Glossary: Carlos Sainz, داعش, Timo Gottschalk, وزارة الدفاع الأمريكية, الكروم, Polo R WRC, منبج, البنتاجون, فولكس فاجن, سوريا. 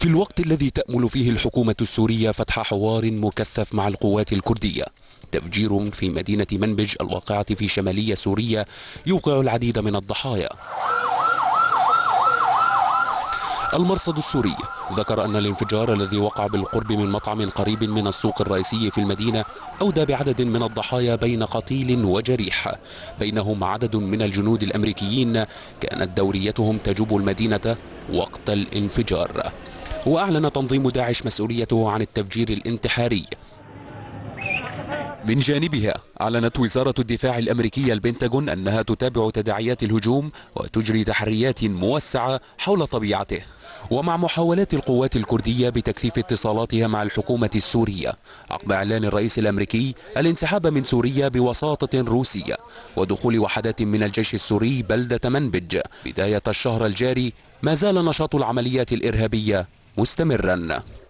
في الوقت الذي تأمل فيه الحكومة السورية فتح حوار مكثف مع القوات الكردية. تفجير في مدينة منبج الواقعة في شمالية سوريا يوقع العديد من الضحايا. المرصد السوري ذكر أن الانفجار الذي وقع بالقرب من مطعم قريب من السوق الرئيسي في المدينة أودى بعدد من الضحايا بين قتيل وجريح، بينهم عدد من الجنود الأمريكيين كانت دوريتهم تجوب المدينة وقت الانفجار. وأعلن تنظيم داعش مسؤوليته عن التفجير الانتحاري. من جانبها أعلنت وزارة الدفاع الأمريكية البنتاجون أنها تتابع تداعيات الهجوم وتجري تحريات موسعة حول طبيعته. ومع محاولات القوات الكردية بتكثيف اتصالاتها مع الحكومة السورية عقب إعلان الرئيس الأمريكي الانسحاب من سوريا بوساطة روسية ودخول وحدات من الجيش السوري بلدة منبج بداية الشهر الجاري، ما زال نشاط العمليات الإرهابية مستمرا.